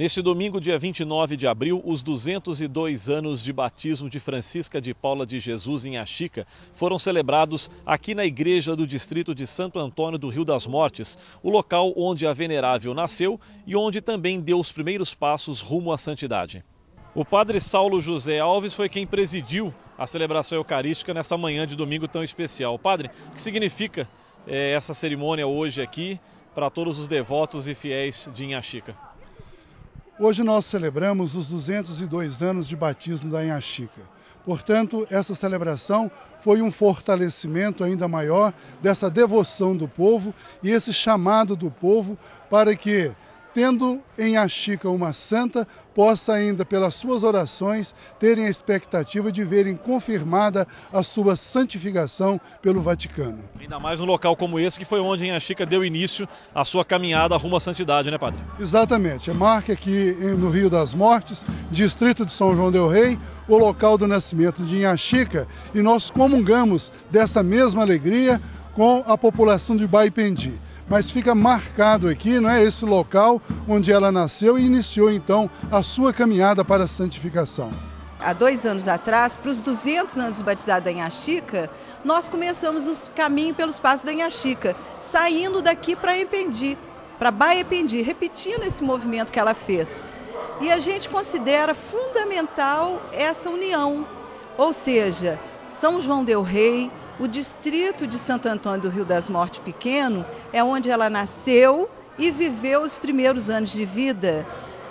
Neste domingo, dia 29 de abril, os 202 anos de batismo de Francisca de Paula de Jesus em Nhá Chica foram celebrados aqui na igreja do distrito de Santo Antônio do Rio das Mortes, o local onde a venerável nasceu e onde também deu os primeiros passos rumo à santidade. O padre Saulo José Alves foi quem presidiu a celebração eucarística nessa manhã de domingo tão especial. Padre, o que significa essa cerimônia hoje aqui para todos os devotos e fiéis de Nhá Chica? Hoje nós celebramos os 202 anos de batismo da Nhá Chica. Portanto, essa celebração foi um fortalecimento ainda maior dessa devoção do povo e esse chamado do povo para que, tendo em Nhá Chica uma santa, possa ainda, pelas suas orações, terem a expectativa de verem confirmada a sua santificação pelo Vaticano. Ainda mais num local como esse, que foi onde Nhá Chica deu início à sua caminhada rumo à santidade, né, padre? Exatamente. Marca aqui no Rio das Mortes, distrito de São João del Rei, o local do nascimento de Nhá Chica, e nós comungamos dessa mesma alegria com a população de Baependi. Mas fica marcado aqui, não é, esse local onde ela nasceu e iniciou então a sua caminhada para a santificação. Há 2 anos atrás, para os 200 anos de batizado da Nhá Chica, nós começamos o caminho pelos passos da Nhá Chica, saindo daqui para Baependi, repetindo esse movimento que ela fez. E a gente considera fundamental essa união, ou seja, São João del Rei, o distrito de Santo Antônio do Rio das Mortes Pequeno é onde ela nasceu e viveu os primeiros anos de vida.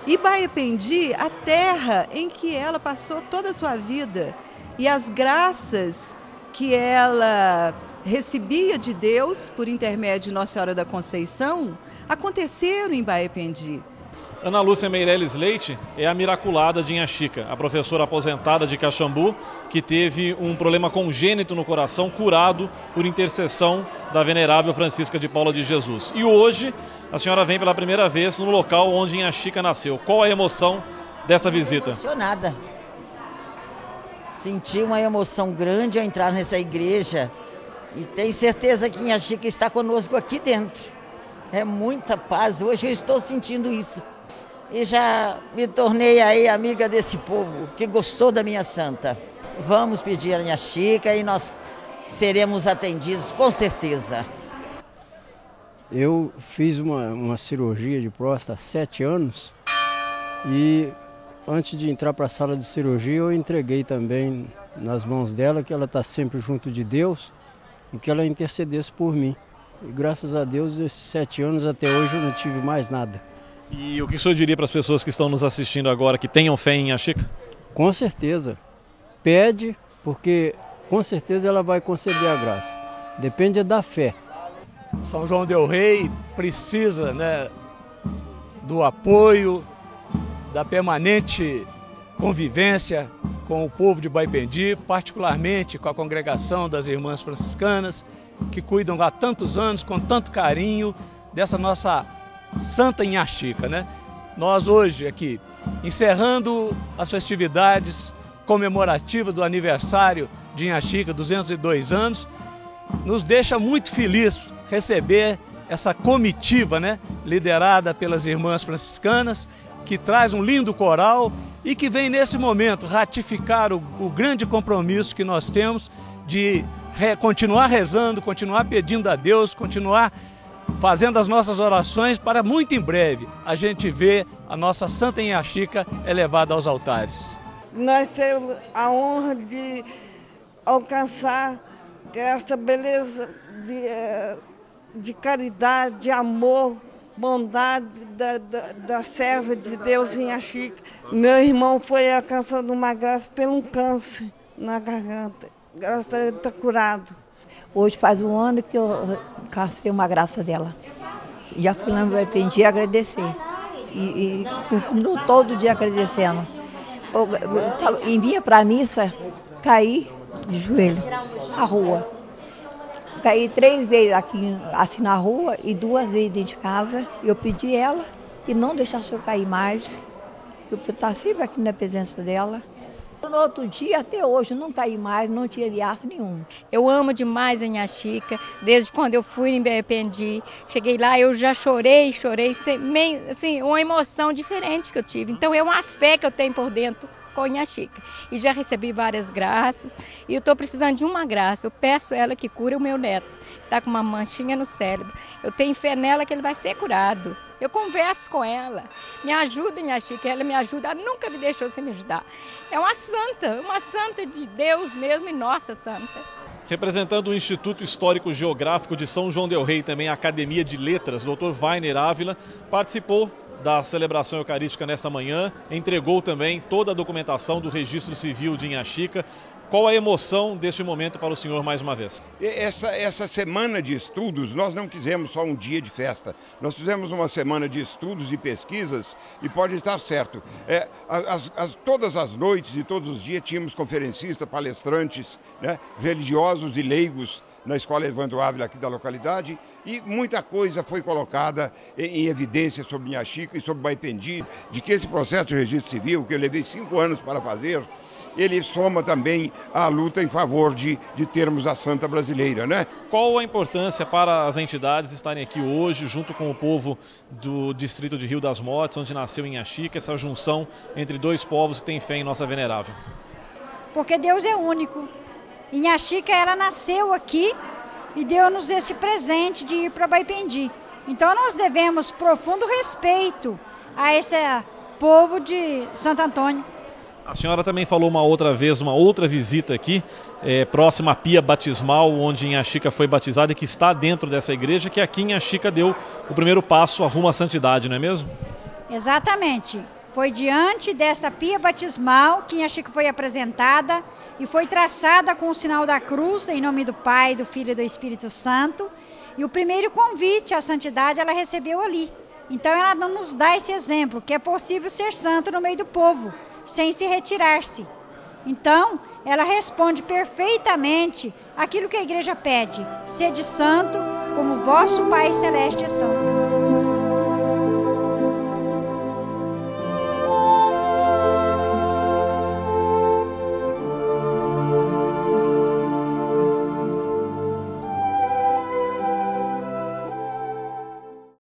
E Baependi, a terra em que ela passou toda a sua vida. E as graças que ela recebia de Deus por intermédio de Nossa Senhora da Conceição aconteceram em Baependi. Ana Lúcia Meireles Leite é a miraculada de Nhá Chica, a professora aposentada de Caxambu, que teve um problema congênito no coração, curado por intercessão da venerável Francisca de Paula de Jesus. E hoje a senhora vem pela primeira vez no local onde Nhá Chica nasceu. Qual a emoção dessa visita? Emocionada. Senti uma emoção grande ao entrar nessa igreja e tenho certeza que Nhá Chica está conosco aqui dentro. É muita paz, hoje eu estou sentindo isso. E já me tornei aí amiga desse povo que gostou da minha santa. Vamos pedir a Nhá Chica e nós seremos atendidos com certeza. Eu fiz uma cirurgia de próstata há 7 anos e antes de entrar para a sala de cirurgia eu entreguei também nas mãos dela que ela está sempre junto de Deus e que ela intercedesse por mim. E graças a Deus, esses 7 anos até hoje eu não tive mais nada. E o que o senhor diria para as pessoas que estão nos assistindo agora, que tenham fé em Nhá Chica? Com certeza. Pede, porque com certeza ela vai conceder a graça. Depende da fé. São João del Rei precisa, né, do apoio, da permanente convivência com o povo de Baependi, particularmente com a congregação das Irmãs Franciscanas, que cuidam há tantos anos, com tanto carinho, dessa nossa Santa Nhá Chica, né? Nós hoje aqui, encerrando as festividades comemorativas do aniversário de Nhá Chica, 202 anos, nos deixa muito feliz receber essa comitiva, né, liderada pelas Irmãs Franciscanas, que traz um lindo coral e que vem nesse momento ratificar o grande compromisso que nós temos de continuar rezando, continuar pedindo a Deus, continuar fazendo as nossas orações para muito em breve a gente ver a nossa Santa Nhá Chica elevada aos altares. Nós temos a honra de alcançar essa beleza de caridade, de amor, bondade da serva de Deus em Nhá Chica. Meu irmão foi alcançando uma graça pelo um câncer na garganta. Graças a Deus, está curado. Hoje faz 1 ano que eu casei uma graça dela. Já fui lá no Baependi agradecer. E continuo todo dia agradecendo. Eu vinha para a missa, caí de joelho na rua. Caí 3 vezes aqui, assim na rua e 2 vezes dentro de casa. Eu pedi ela que não deixasse eu cair mais. Eu estava sempre aqui na presença dela. No outro dia, até hoje, não caí mais, não tinha viaço nenhum. Eu amo demais a Nhá Chica, desde quando eu fui em Baependi. Cheguei lá, eu já chorei, assim, uma emoção diferente que eu tive. Então é uma fé que eu tenho por dentro com a Nhá Chica. E já recebi várias graças, e eu estou precisando de uma graça. Eu peço ela que cure o meu neto, que está com uma manchinha no cérebro. Eu tenho fé nela que ele vai ser curado. Eu converso com ela, me ajuda, Nhá Chica, ela me ajuda, ela nunca me deixou sem me ajudar. É uma santa de Deus mesmo e nossa santa. Representando o Instituto Histórico Geográfico de São João del Rei, também a Academia de Letras, o Dr. Vainer Ávila participou da celebração eucarística nesta manhã, entregou também toda a documentação do registro civil de Nhá Chica. Qual a emoção deste momento para o senhor mais uma vez? Essa semana de estudos, nós não quisemos só um dia de festa. Nós fizemos uma semana de estudos e pesquisas e pode estar certo. Todas as noites e todos os dias tínhamos conferencistas, palestrantes, né, religiosos e leigos na Escola Evandro Ávila aqui da localidade e muita coisa foi colocada em evidência sobre Nhá Chica e sobre Baependi, de que esse processo de registro civil, que eu levei 5 anos para fazer, ele soma também à luta em favor de termos a santa brasileira, né? Qual a importância para as entidades estarem aqui hoje, junto com o povo do distrito de Rio das Mortes, onde nasceu Nhá Chica, essa junção entre dois povos que têm fé em Nossa Venerável? Porque Deus é único. Nhá Chica, ela nasceu aqui e deu-nos esse presente de ir para Baependi. Então nós devemos profundo respeito a esse povo de Santo Antônio. A senhora também falou uma outra vez, uma outra visita aqui, próxima à pia batismal, onde Nhá Chica foi batizada e que está dentro dessa igreja, que aqui Nhá Chica deu o primeiro passo rumo à santidade, não é mesmo? Exatamente. Foi diante dessa pia batismal que Nhá Chica foi apresentada e foi traçada com o sinal da cruz, em nome do Pai, do Filho e do Espírito Santo. E o primeiro convite à santidade ela recebeu ali. Então ela nos dá esse exemplo, que é possível ser santo no meio do povo, sem se retirar-se. Então, ela responde perfeitamente aquilo que a igreja pede: sede santo, como vosso Pai Celeste é santo.